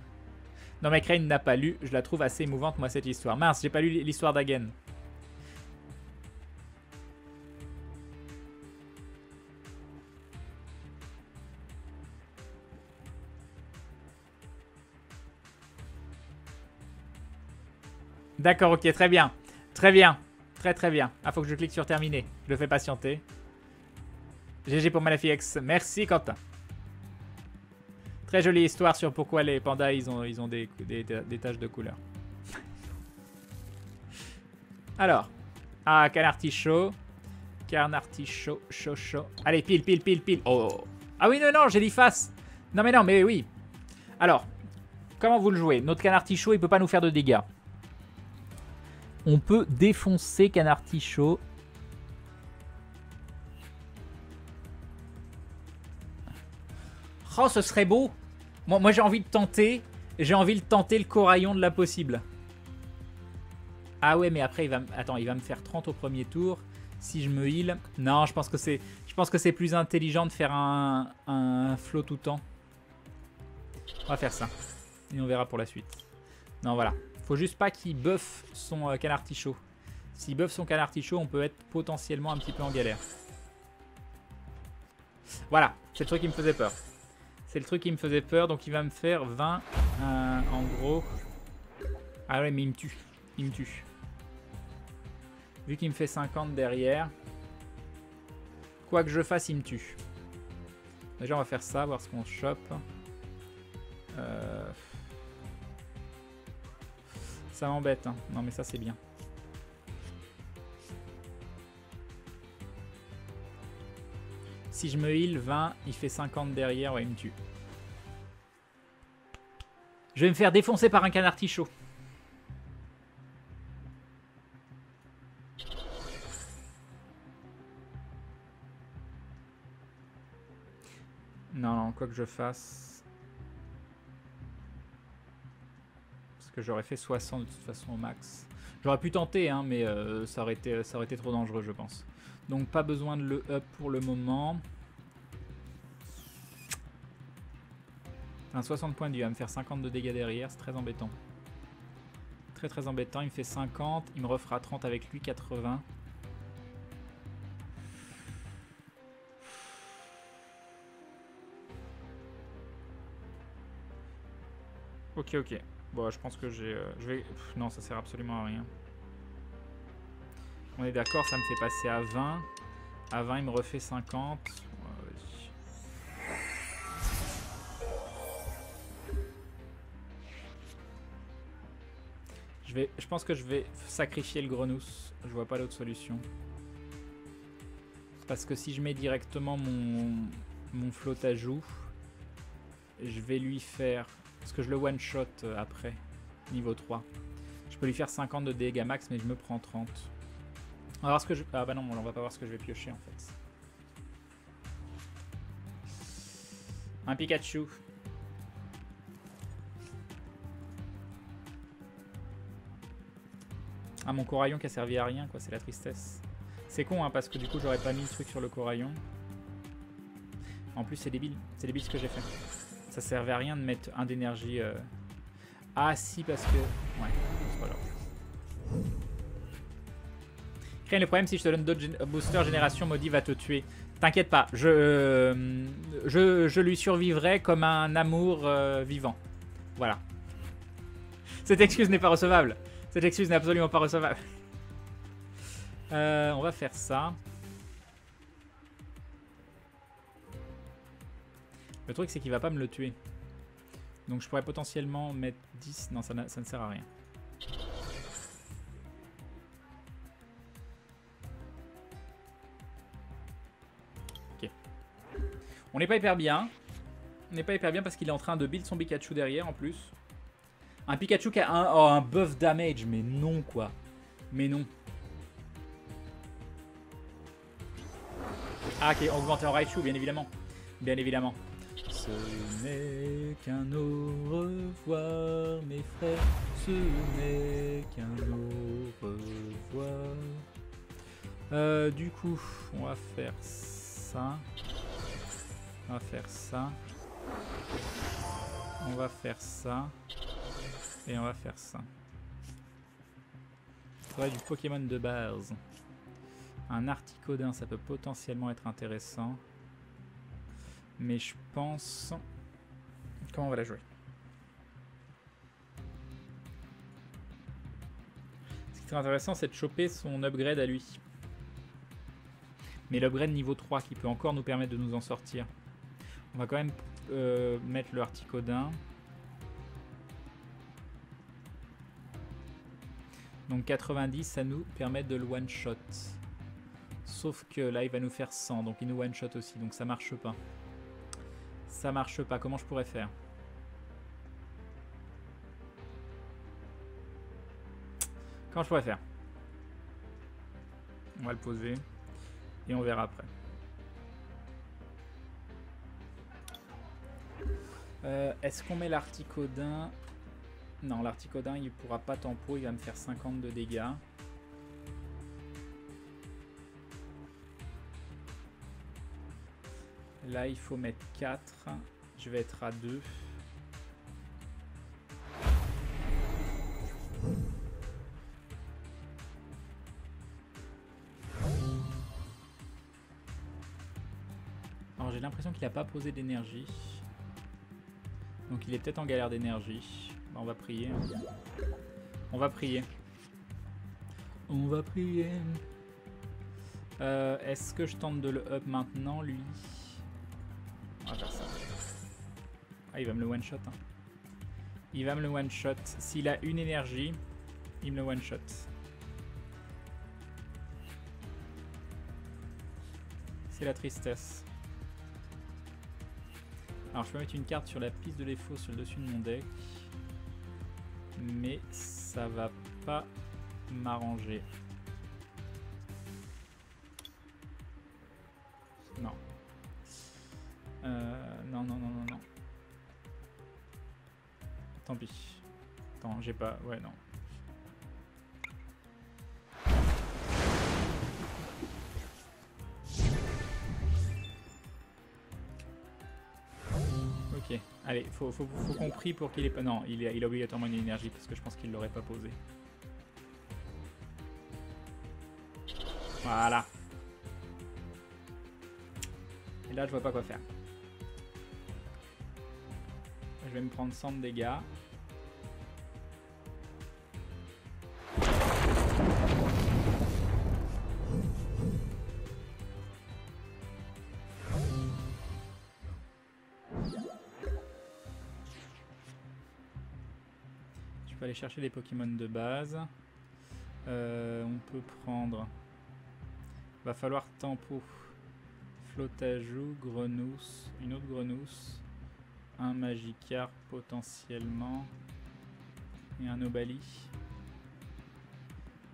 Non mais Krayn n'a pas lu. Je la trouve assez émouvante, moi, cette histoire. Mince, j'ai pas lu l'histoire d'Hagen. D'accord, ok, très bien. Très bien. Très très bien. Ah, faut que je clique sur terminer. Je le fais patienter. GG pour Manaphy X. Merci Quentin. Très jolie histoire sur pourquoi les pandas, ils ont des taches de couleur. Alors. Ah, Canarticho. Canarticho, chocho. Allez, pile, pile, pile, pile. Oh. Ah oui, non, non, j'ai dit face. Non, mais non, mais oui. Alors, comment vous le jouez? Notre Canarticho, il peut pas nous faire de dégâts. On peut défoncer Canarticho. Oh, ce serait beau. Moi j'ai envie de tenter. J'ai envie de tenter le Coraillon de la possible. Ah ouais, mais après, il va... Attends, il va me faire 30 au premier tour. Si je me heal... Non, je pense que c'est plus intelligent de faire un flow tout temps. On va faire ça. Et on verra pour la suite. Non, voilà. Faut juste pas qu'il buffe son Canarticho. S'il buffe son Canarticho, on peut être potentiellement un petit peu en galère. Voilà, c'est le truc qui me faisait peur. C'est le truc qui me faisait peur, donc il va me faire 20 en gros. Ah ouais, mais il me tue. Il me tue. Vu qu'il me fait 50 derrière, quoi que je fasse, il me tue. Déjà, on va faire ça, voir ce qu'on chope. Ça m'embête, hein. Non mais ça c'est bien. Si je me heal, 20, il fait 50 derrière, ouais il me tue. Je vais me faire défoncer par un Canarticho. Non, non, quoi que je fasse... J'aurais fait 60 de toute façon au max. J'aurais pu tenter, hein, mais ça aurait été trop dangereux, je pense. Donc pas besoin de le up pour le moment. Un 60 points de vie, il va me faire 50 de dégâts derrière, c'est très embêtant. Très très embêtant, il me fait 50, il me refera 30 avec lui, 80. Ok, ok. Bon, je pense que j'ai... Pff, non, ça sert absolument à rien. On est d'accord, ça me fait passer à 20. À 20, il me refait 50. Je pense que je vais sacrifier le Grenousse. Je vois pas d'autre solution. Parce que si je mets directement mon flotte à joue, je vais lui faire... Parce que je le one-shot après, niveau 3. Je peux lui faire 50 de dégâts max, mais je me prends 30. On va voir ce que je... Ah bah non, on va pas voir ce que je vais piocher en fait. Un Pikachu. Ah, mon Coraillon qui a servi à rien, quoi, c'est la tristesse. C'est con, hein, parce que du coup, j'aurais pas mis le truc sur le Coraillon. En plus, c'est débile ce que j'ai fait. Ça servait à rien de mettre un d'énergie... Ah si, parce que... Ouais, c'est pas grave. Krayn, le problème, si je te donne d'autres boosters, génération maudit va te tuer. T'inquiète pas, je lui survivrai comme un amour vivant. Voilà. Cette excuse n'est pas recevable. Cette excuse n'est absolument pas recevable. On va faire ça. Le truc, c'est qu'il va pas me le tuer. Donc je pourrais potentiellement mettre 10. Non, ça ne sert à rien. Ok. On n'est pas hyper bien. On n'est pas hyper bien parce qu'il est en train de build son Pikachu derrière en plus. Un Pikachu qui a un buff damage. Mais non, quoi. Mais non. Ah, qui est augmenté en Raichu, bien évidemment. Bien évidemment. Ce n'est qu'un au revoir, mes frères. Ce n'est qu'un au revoir. Du coup, on va faire ça. On va faire ça. On va faire ça. Et on va faire ça. Ça va du Pokémon de base. Un Articodin, ça peut potentiellement être intéressant. Mais je pense... Comment on va la jouer? Ce qui serait intéressant, c'est de choper son upgrade à lui. Mais l'upgrade niveau 3 qui peut encore nous permettre de nous en sortir. On va quand même mettre le Articodin. Donc 90, ça nous permet de le one-shot. Sauf que là, il va nous faire 100, donc il nous one-shot aussi, donc ça marche pas. Ça marche pas, comment je pourrais faire? Comment je pourrais faire? On va le poser et on verra après. Est-ce qu'on met l'Articodin? Non, l'Articodin il pourra pas tempo, il va me faire 50 de dégâts. Là, il faut mettre 4. Je vais être à 2. Alors, j'ai l'impression qu'il n'a pas posé d'énergie. Donc, il est peut-être en galère d'énergie. On va prier. On va prier. On va prier. Est-ce que je tente de le up maintenant, lui ? On va faire ça. Ah, il va me le one-shot. Hein. Il va me le one-shot. S'il a une énergie, il me le one-shot. C'est la tristesse. Alors, je peux mettre une carte sur la piste de défaut sur le dessus de mon deck. Mais ça va pas m'arranger. Non. Non, non, non, non, non. Tant pis. Attends, j'ai pas... Ouais, non. Ok. Allez, faut qu'on prie pour qu'il ait pas... Non, il a obligatoirement une énergie parce que je pense qu'il l'aurait pas posé. Voilà. Et là, je vois pas quoi faire. Je vais me prendre 100 de dégâts. peux aller chercher les Pokémon de base. On peut prendre... Va falloir Tempo. Flottajou, Grenousse, une autre Grenousse, un Magikarp potentiellement, et un Obali.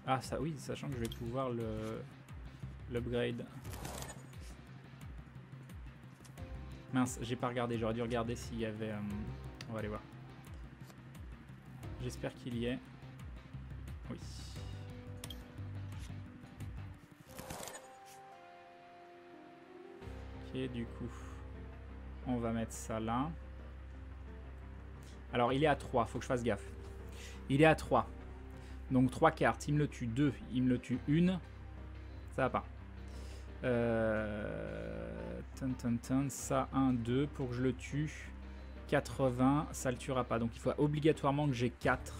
Ah ça oui, sachant que je vais pouvoir l'upgrade. Mince, j'ai pas regardé, j'aurais dû regarder s'il y avait... on va aller voir. J'espère qu'il y est. Oui. Et du coup, on va mettre ça là. Alors, il est à 3. Faut que je fasse gaffe. Il est à 3. Donc, 3 cartes. Il me le tue 2. Il me le tue 1. Ça va pas. Ça, 1, 2. Pour que je le tue, 80. Ça le tuera pas. Donc, il faut obligatoirement que j'ai 4.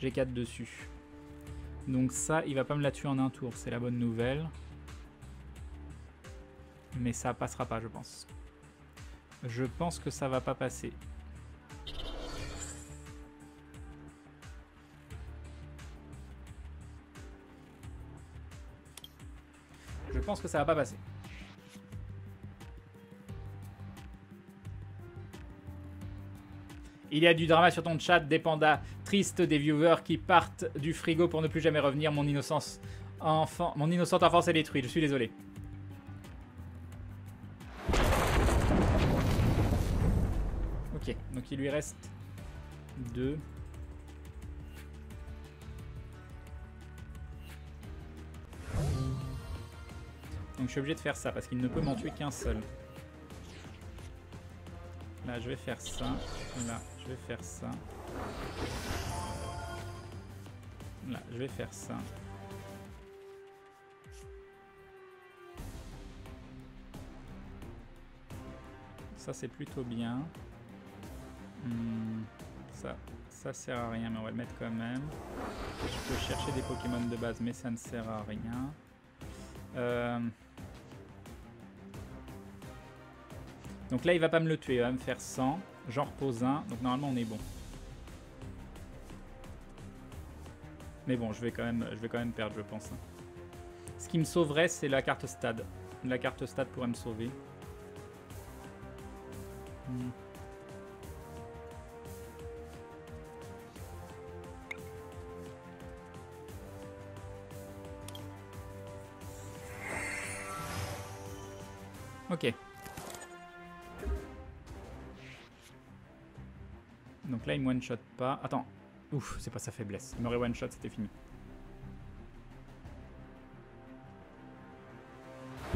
J'ai 4 dessus. Donc, ça, il va pas me la tuer en un tour. C'est la bonne nouvelle. Mais ça passera pas, je pense. Je pense que ça va pas passer. Je pense que ça va pas passer. Il y a du drama sur ton chat, des pandas tristes, des viewers qui partent du frigo pour ne plus jamais revenir. Mon innocente enfance est détruite, je suis désolé. Ok, donc il lui reste 2. Donc je suis obligé de faire ça parce qu'il ne peut m'en tuer qu'un seul. Là je vais faire ça, là je vais faire ça, là je vais faire ça. Ça c'est plutôt bien. Ça sert à rien, mais on va le mettre quand même. Je peux chercher des Pokémon de base, mais ça ne sert à rien. Donc là, il va pas me le tuer, il va me faire 100. J'en repose un, donc normalement, on est bon. Mais bon, je vais quand même perdre, je pense. Ce qui me sauverait, c'est la carte stade. La carte stade pourrait me sauver. Ok. Donc là, il me one-shot pas. Attends. Ouf, c'est pas sa faiblesse. Il m'aurait one-shot, c'était fini.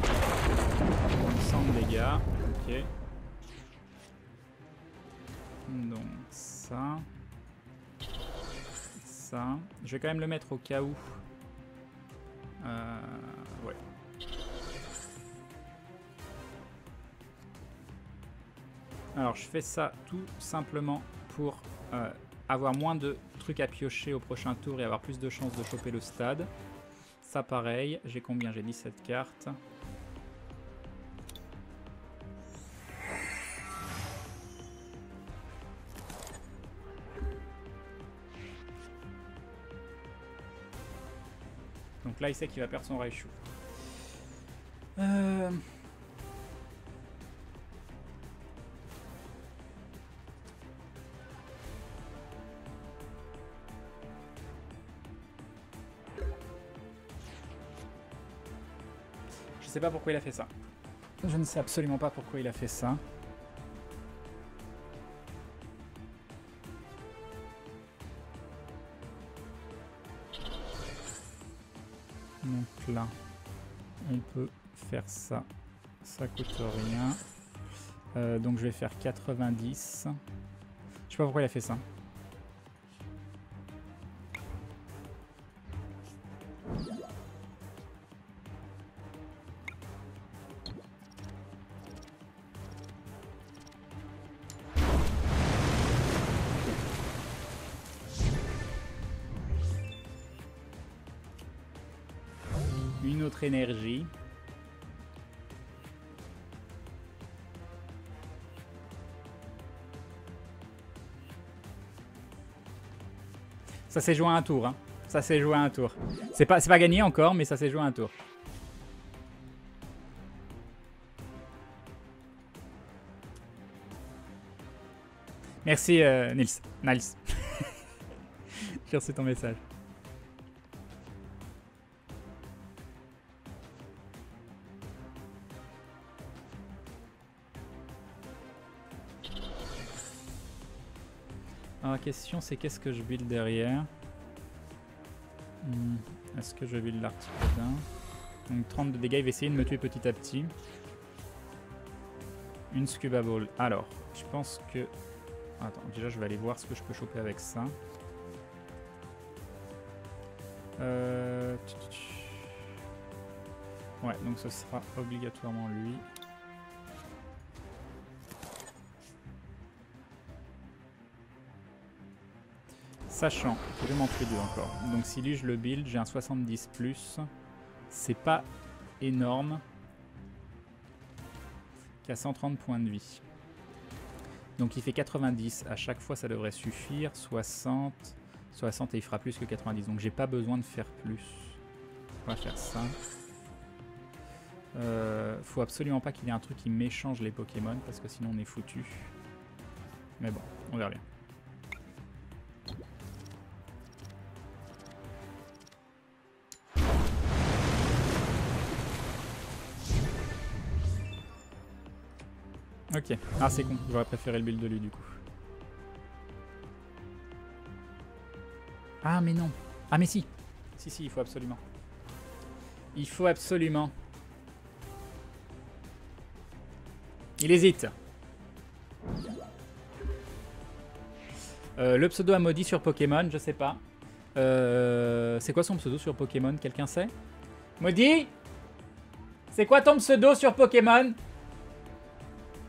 Ensemble, les gars. Ok. Donc ça. Ça. Je vais quand même le mettre au cas où. Ouais. Alors je fais ça tout simplement pour avoir moins de trucs à piocher au prochain tour et avoir plus de chances de choper le stade. Ça pareil, j'ai combien? J'ai 17 cartes. Donc là il sait qu'il va perdre son Raichu. Je sais pas pourquoi il a fait ça. Je ne sais absolument pas pourquoi il a fait ça. Donc là, on peut faire ça. Ça coûte rien. Donc je vais faire 90. Je sais pas pourquoi il a fait ça. Énergie. Ça s'est joué à un tour, hein. Ça s'est joué à un tour. C'est pas gagné encore, mais ça s'est joué à un tour. Merci Nils. Nice. J'ai reçu ton message. Alors la question c'est qu'est-ce que je build derrière? Est-ce que je build l'Articodin? Donc 30 de dégâts, il va essayer de me tuer petit à petit. Une Scuba Ball. Alors, je pense que... Attends, déjà je vais aller voir ce que je peux choper avec ça. Ouais, donc ce sera obligatoirement lui. Sachant que je vais m'en tuer deux encore. Donc si lui je le build, j'ai un 70+. C'est pas énorme. Qui a 130 points de vie. Donc il fait 90. À chaque fois ça devrait suffire. 60. 60 et il fera plus que 90. Donc j'ai pas besoin de faire plus. On va faire ça. Faut absolument pas qu'il y ait un truc qui m'échange les Pokémon. Parce que sinon on est foutu. Mais bon, on verra bien. Ok, ah c'est con, j'aurais préféré le build de lui du coup. Ah mais non. Ah mais si. Si si, il faut absolument. Il faut absolument. Il hésite. Le pseudo Amodi sur Pokémon, je sais pas. C'est quoi son pseudo sur Pokémon? Quelqu'un sait? Maudit? C'est quoi ton pseudo sur Pokémon?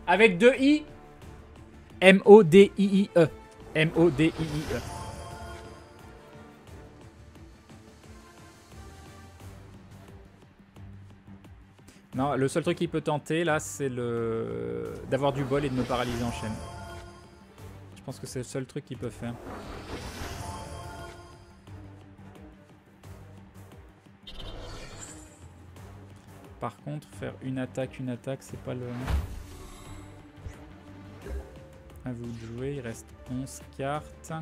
Avec deux I. M-O-D-I-I-E. M-O-D-I-I-E. Non, le seul truc qu'il peut tenter, là, c'est le... d'avoir du bol et de me paralyser en chaîne. Je pense que c'est le seul truc qu'il peut faire. Par contre, faire une attaque, c'est pas le... À vous de jouer, il reste 11 cartes.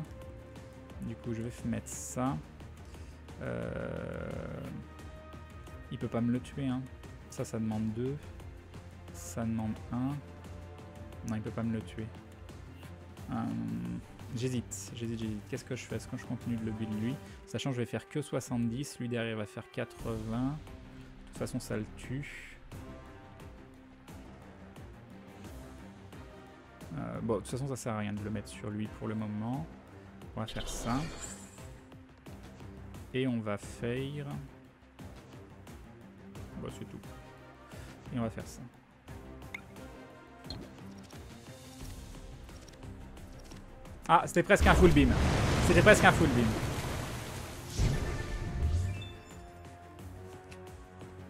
Du coup, je vais mettre ça. Il peut pas me le tuer, hein. Ça, ça demande 2. Ça demande 1. Non, il peut pas me le tuer. J'hésite. Qu'est-ce que je fais? Est-ce que je continue de le build lui? Sachant que je vais faire que 70. Lui derrière, il va faire 80. De toute façon, ça le tue. Bon, de toute façon, ça sert à rien de le mettre sur lui pour le moment. On va faire ça. Et on va faire... Bon, c'est tout. Et on va faire ça. Ah, c'était presque un full beam. C'était presque un full beam.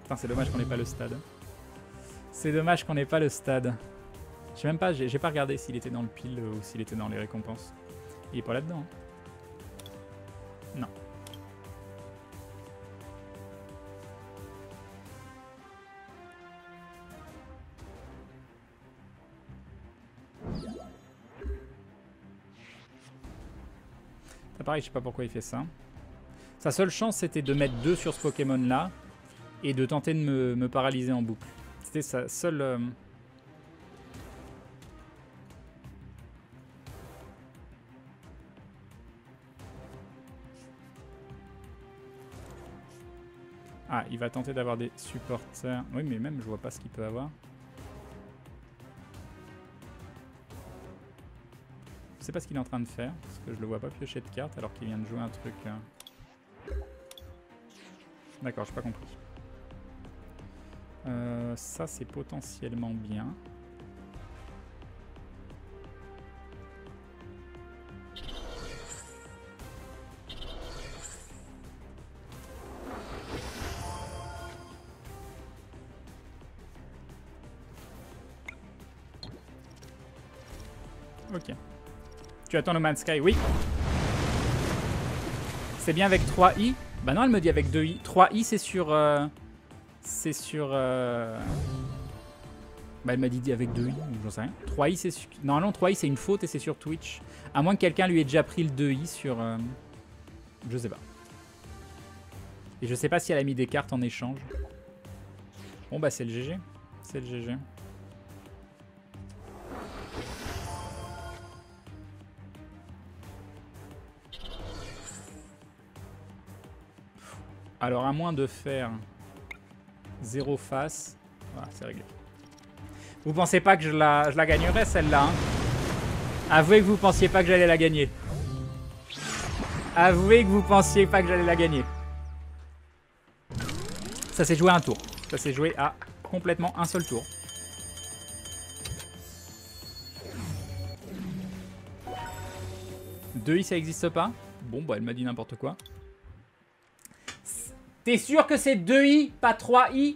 Putain, c'est dommage qu'on n'ait pas le stade. C'est dommage qu'on n'ait pas le stade. Je sais même pas, j'ai pas regardé s'il était dans le pile ou s'il était dans les récompenses. Il est pas là-dedans. Hein. Non. Ça pareil, je sais pas pourquoi il fait ça. Sa seule chance c'était de mettre 2 sur ce Pokémon là et de tenter de me paralyser en boucle. C'était sa seule... Ah, il va tenter d'avoir des supporters. Oui, mais même, je vois pas ce qu'il peut avoir. Je sais pas ce qu'il est en train de faire, parce que je le vois pas piocher de cartes alors qu'il vient de jouer un truc. D'accord, j'ai pas compris. Ça, c'est potentiellement bien. Tu attends No Man's Sky, oui. C'est bien avec 3i? Bah non, elle me dit avec 2i. 3i, c'est sur... c'est sur... Bah elle m'a dit avec 2i, j'en sais rien. 3i, c'est sur... Non, non, 3i, c'est une faute et c'est sur Twitch. À moins que quelqu'un lui ait déjà pris le 2i sur... Je sais pas. Et je sais pas si elle a mis des cartes en échange. Bon bah c'est le GG. C'est le GG. Alors à moins de faire 0 face, voilà, c'est réglé. Vous pensez pas que je la gagnerais celle-là, hein? Avouez que vous pensiez pas que j'allais la gagner. Avouez que vous pensiez pas que j'allais la gagner. Ça s'est joué à un tour. Ça s'est joué à complètement un seul tour. Deux i ça existe pas? Bon bah elle m'a dit n'importe quoi. T'es sûr que c'est 2i, pas 3i?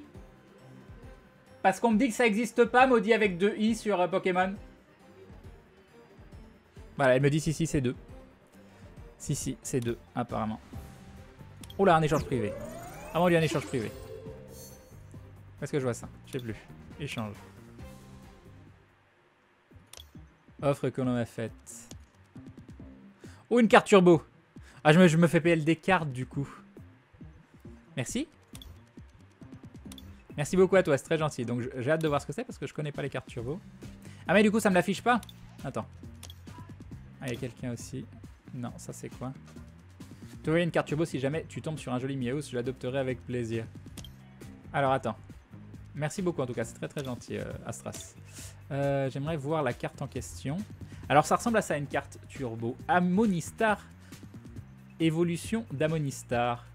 Parce qu'on me dit que ça existe pas, maudit avec 2i sur Pokémon. Voilà, elle me dit si, si, c'est 2. Si, si, c'est 2, apparemment. Oh là, un échange privé. Avant, il y a un échange privé. Où est-ce que je vois ça? Je sais plus. Échange. Offre que l'on a faite. Oh, une carte turbo. Ah, je me fais PLD carte du coup. Merci. Merci beaucoup à toi, c'est très gentil. Donc j'ai hâte de voir ce que c'est parce que je connais pas les cartes turbo. Ah mais du coup ça me l'affiche pas. Attends. Ah il y a quelqu'un aussi. Non, ça c'est quoi? Tu vois une carte turbo, si jamais tu tombes sur un joli Miaou, je l'adopterai avec plaisir. Alors attends. Merci beaucoup en tout cas, c'est très très gentil Astras. J'aimerais voir la carte en question. Alors ça ressemble à ça, une carte turbo. Amonistar. Évolution d'Amonistar.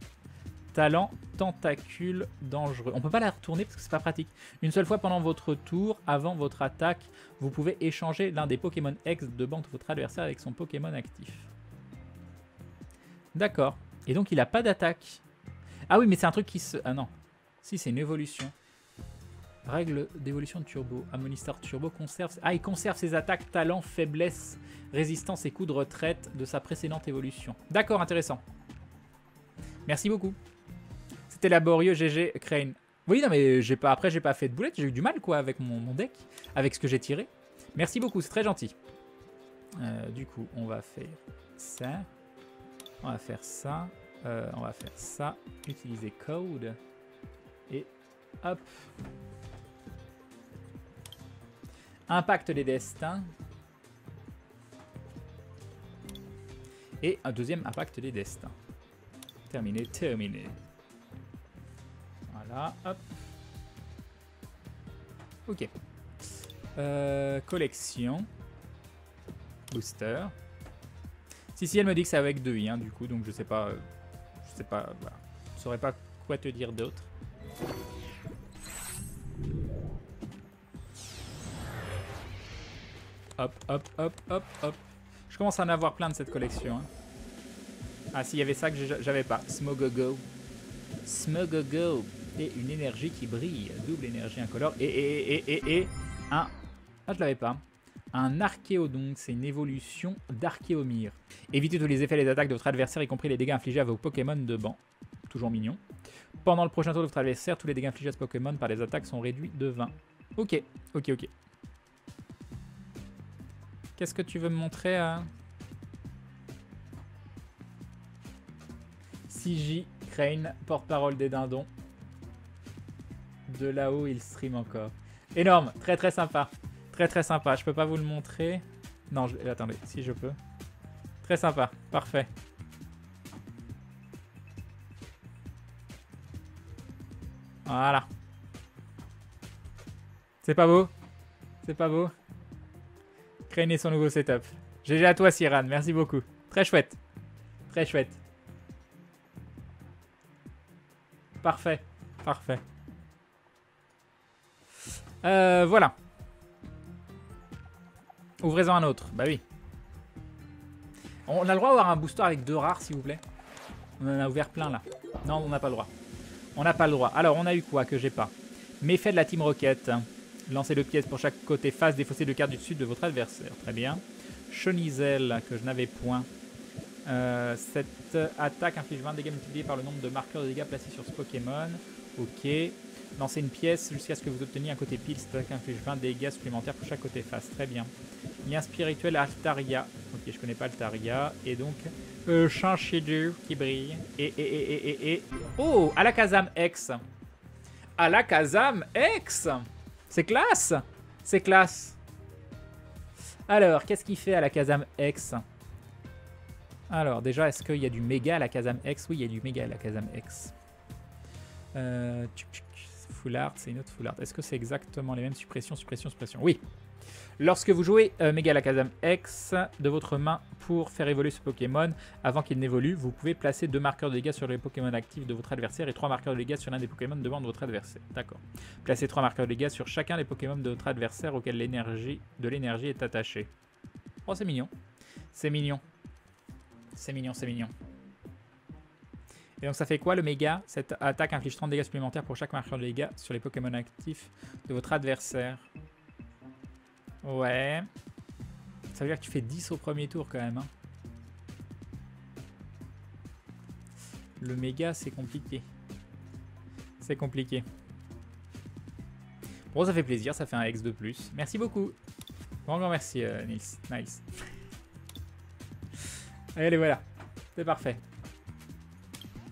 Talent, tentacule, dangereux. On peut pas la retourner parce que c'est pas pratique. Une seule fois pendant votre tour, avant votre attaque, vous pouvez échanger l'un des Pokémon X de banque de votre adversaire avec son Pokémon actif. D'accord. Et donc il a pas d'attaque. Ah oui, mais c'est un truc qui se... Ah non. Si, c'est une évolution. Règle d'évolution de Turbo. Amonistar Turbo conserve... Ah, il conserve ses attaques, talent, faiblesse, résistance et coup de retraite de sa précédente évolution. D'accord, intéressant. Merci beaucoup. C'était laborieux, GG, Krayn. Oui, non, mais j'ai pas, après, j'ai pas fait de boulette. J'ai eu du mal, quoi, avec mon deck, avec ce que j'ai tiré. Merci beaucoup, c'est très gentil. Du coup, on va faire ça. On va faire ça. On va faire ça. Utiliser code. Et hop. Impact des destins. Et un deuxième impact des destins. Terminé, terminé. Voilà, hop. Ok. Collection. Booster. Si, si, elle me dit que c'est avec 2i, hein, du coup, donc je sais pas. Je sais pas. Voilà. Je saurais pas quoi te dire d'autre. Hop, hop, hop, hop, hop. Je commence à en avoir plein de cette collection. Hein. Ah, si, il y avait ça que j'avais pas. Smogogo. Smogogo. Et une énergie qui brille, double énergie incolore, et un... Ah, je l'avais pas. Un Archéodon, c'est une évolution d'Archéomir. Évitez tous les effets et les attaques de votre adversaire, y compris les dégâts infligés à vos Pokémon de banc. Toujours mignon. Pendant le prochain tour de votre adversaire, tous les dégâts infligés à ce Pokémon par les attaques sont réduits de 20. Ok, ok, ok. Qu'est-ce que tu veux me montrer à... 6J. Krayn, porte-parole des dindons. De là-haut, il stream encore. Énorme, très très sympa. Très très sympa, je peux pas vous le montrer. Non, attendez, si je peux. Très sympa, parfait. Voilà. C'est pas beau? C'est pas beau? Krayn et son nouveau setup. GG à toi, Siran, merci beaucoup. Très chouette. Très chouette. Parfait, parfait. Voilà. Ouvrez-en un autre, bah oui. On a le droit d'avoir un booster avec 2 rares, s'il vous plaît. On en a ouvert plein, là. Non, on n'a pas le droit. On n'a pas le droit. Alors, on a eu quoi que j'ai pas? Méfait de la Team Rocket. Lancez 2 pièces pour chaque côté face, défaussez 2 cartes du dessus de votre adversaire. Très bien. Chenizel, que je n'avais point. Cette attaque inflige 20 dégâts multipliés par le nombre de marqueurs de dégâts placés sur ce Pokémon. Ok. Lancez une pièce jusqu'à ce que vous obteniez un côté pile. Cette attaque inflige 20 dégâts supplémentaires pour chaque côté face. Très bien. Lien spirituel Altaria. Ok, je connais pas Altaria. Et donc, Chinchidou qui brille. Oh, Alakazam X. Alakazam X. C'est classe. C'est classe. Alors, qu'est-ce qu'il fait Alakazam X? Alors, déjà, est-ce qu'il y a du méga Alakazam X? Oui, il y a du méga Alakazam X. Full art, c'est une autre full art. Est-ce que c'est exactement les mêmes? Suppression, suppression, suppression. Oui. Lorsque vous jouez Méga Alakazam X de votre main pour faire évoluer ce Pokémon, avant qu'il n'évolue, vous pouvez placer 2 marqueurs de dégâts sur les Pokémon actifs de votre adversaire et 3 marqueurs de dégâts sur l'un des Pokémon devant de votre adversaire. D'accord. Placez 3 marqueurs de dégâts sur chacun des Pokémon de votre adversaire auquel l'énergie est attachée. Oh, c'est mignon. C'est mignon. C'est mignon, c'est mignon. Et donc ça fait quoi le méga? Cette attaque inflige 30 dégâts supplémentaires pour chaque marqueur de dégâts sur les Pokémon actifs de votre adversaire. Ouais. Ça veut dire que tu fais 10 au premier tour quand même. Hein. Le méga, c'est compliqué. C'est compliqué. Bon, ça fait plaisir, ça fait un X de plus. Merci beaucoup. Grand merci, Nils. Nice. Allez, voilà. C'est parfait.